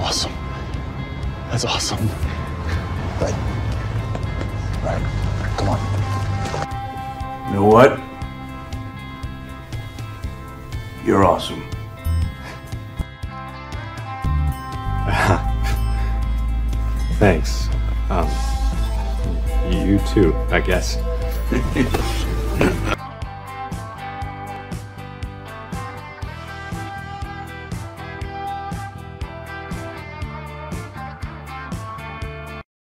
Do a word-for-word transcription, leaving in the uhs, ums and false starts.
Awesome. That's awesome. Right. Right. Come on. You know what? You're awesome. Thanks. Um, you too, I guess.